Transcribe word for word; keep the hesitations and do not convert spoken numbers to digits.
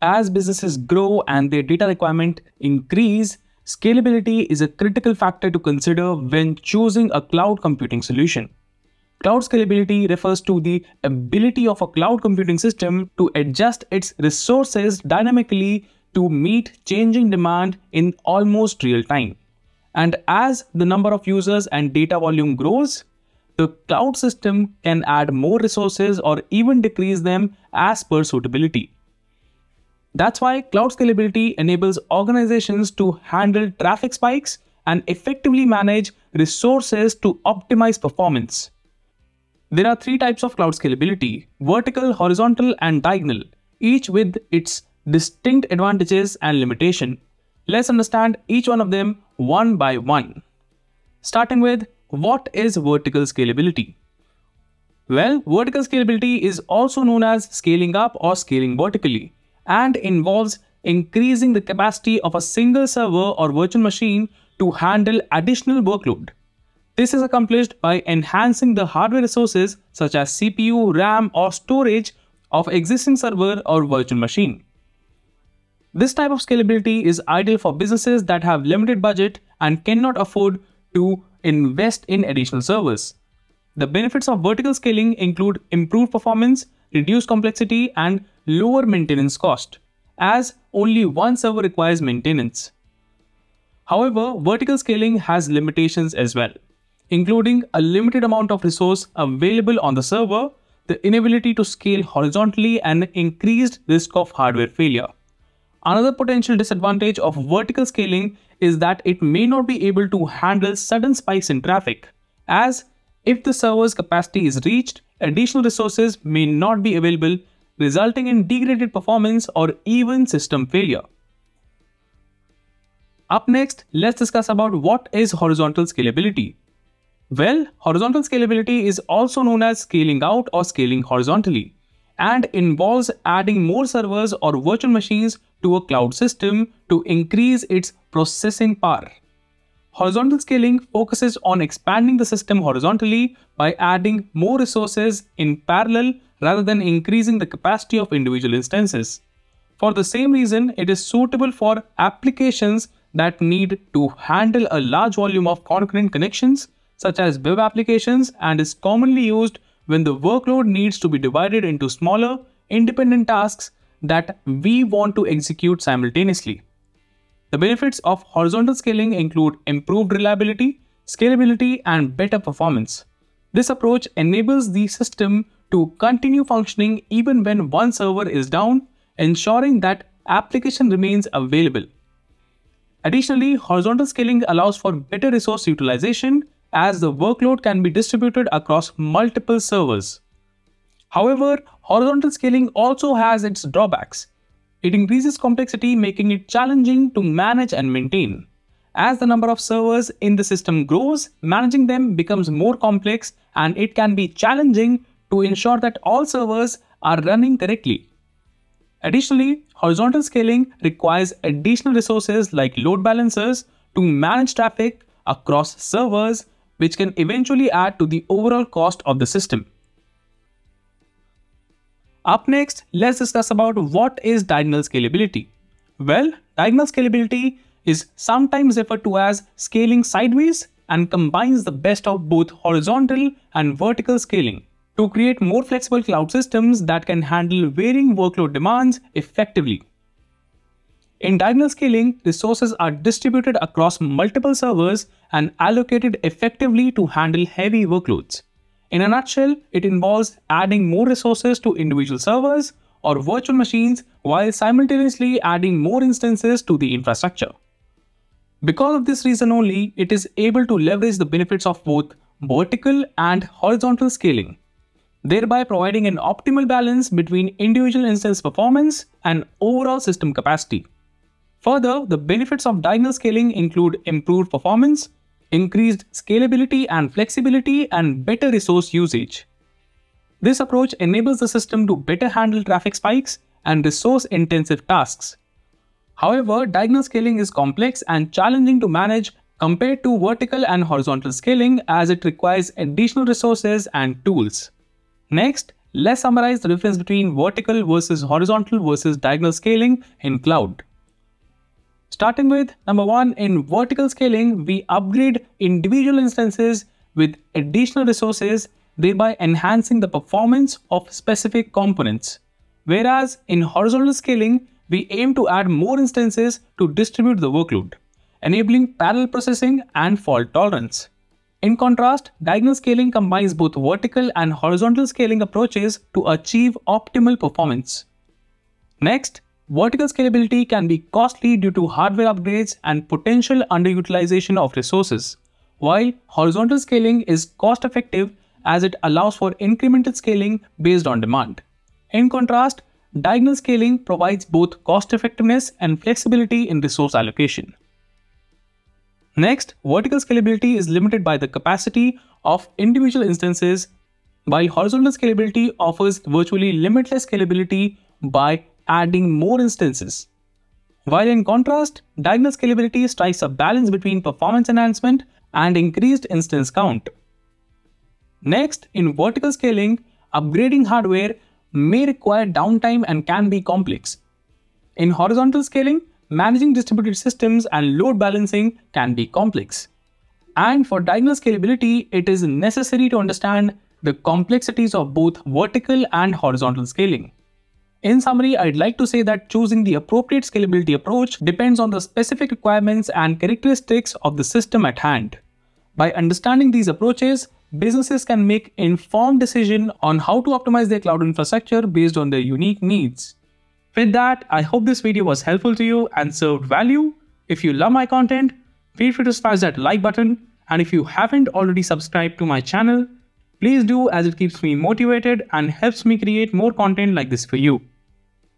As businesses grow and their data requirements increase, scalability is a critical factor to consider when choosing a cloud computing solution. Cloud scalability refers to the ability of a cloud computing system to adjust its resources dynamically to meet changing demand in almost real time. And as the number of users and data volume grows, the cloud system can add more resources or even decrease them as per suitability. That's why cloud scalability enables organizations to handle traffic spikes and effectively manage resources to optimize performance. There are three types of cloud scalability: vertical, horizontal, and diagonal, each with its distinct advantages and limitations. Let's understand each one of them one by one. Starting with, what is vertical scalability? Well, vertical scalability is also known as scaling up or scaling vertically, and involves increasing the capacity of a single server or virtual machine to handle additional workload. This is accomplished by enhancing the hardware resources such as C P U, RAM, or storage of existing server or virtual machine. This type of scalability is ideal for businesses that have limited budget and cannot afford to invest in additional servers. The benefits of vertical scaling include improved performance, reduced complexity, and lower maintenance cost, as only one server requires maintenance. However, vertical scaling has limitations as well, including a limited amount of resource available on the server, the inability to scale horizontally, and increased risk of hardware failure. Another potential disadvantage of vertical scaling is that it may not be able to handle sudden spikes in traffic, as if the server's capacity is reached, additional resources may not be available, resulting in degraded performance or even system failure. Up next, let's discuss about what is horizontal scalability. Well, horizontal scalability is also known as scaling out or scaling horizontally, and involves adding more servers or virtual machines to a cloud system to increase its processing power. Horizontal scaling focuses on expanding the system horizontally by adding more resources in parallel rather than increasing the capacity of individual instances. For the same reason, it is suitable for applications that need to handle a large volume of concurrent connections, such as web applications, and is commonly used when the workload needs to be divided into smaller, independent tasks that we want to execute simultaneously. The benefits of horizontal scaling include improved reliability, scalability, and better performance. This approach enables the system to continue functioning even when one server is down, ensuring that application remains available. Additionally, horizontal scaling allows for better resource utilization, as the workload can be distributed across multiple servers. However, horizontal scaling also has its drawbacks. It increases complexity, making it challenging to manage and maintain. As the number of servers in the system grows, managing them becomes more complex, and it can be challenging to ensure that all servers are running correctly. Additionally, horizontal scaling requires additional resources like load balancers to manage traffic across servers, which can eventually add to the overall cost of the system. Up next, let's discuss about what is diagonal scalability. Well, diagonal scalability is sometimes referred to as scaling sideways and combines the best of both horizontal and vertical scaling to create more flexible cloud systems that can handle varying workload demands effectively. In diagonal scaling, resources are distributed across multiple servers and allocated effectively to handle heavy workloads. In a nutshell, it involves adding more resources to individual servers or virtual machines while simultaneously adding more instances to the infrastructure. Because of this reason only, it is able to leverage the benefits of both vertical and horizontal scaling, thereby providing an optimal balance between individual instance performance and overall system capacity. Further, the benefits of diagonal scaling include improved performance, increased scalability and flexibility, and better resource usage. This approach enables the system to better handle traffic spikes and resource-intensive tasks. However, diagonal scaling is complex and challenging to manage compared to vertical and horizontal scaling, as it requires additional resources and tools. Next, Let's summarize the difference between vertical versus horizontal versus diagonal scaling in cloud. Starting with number one, in vertical scaling, we upgrade individual instances with additional resources, thereby enhancing the performance of specific components. Whereas in horizontal scaling, we aim to add more instances to distribute the workload, enabling parallel processing and fault tolerance. In contrast, diagonal scaling combines both vertical and horizontal scaling approaches to achieve optimal performance. Next, vertical scalability can be costly due to hardware upgrades and potential underutilization of resources, while horizontal scaling is cost-effective as it allows for incremental scaling based on demand. In contrast, diagonal scaling provides both cost-effectiveness and flexibility in resource allocation. Next, vertical scalability is limited by the capacity of individual instances, while horizontal scalability offers virtually limitless scalability by adding more instances. While in contrast, diagonal scalability strikes a balance between performance enhancement and increased instance count. Next, in vertical scaling, upgrading hardware may require downtime and can be complex. In horizontal scaling, managing distributed systems and load balancing can be complex. And for diagonal scalability, it is necessary to understand the complexities of both vertical and horizontal scaling. In summary, I'd like to say that choosing the appropriate scalability approach depends on the specific requirements and characteristics of the system at hand. By understanding these approaches, businesses can make informed decisions on how to optimize their cloud infrastructure based on their unique needs. With that, I hope this video was helpful to you and served value. If you love my content, feel free to smash that like button, and if you haven't already subscribed to my channel, please do, as it keeps me motivated and helps me create more content like this for you.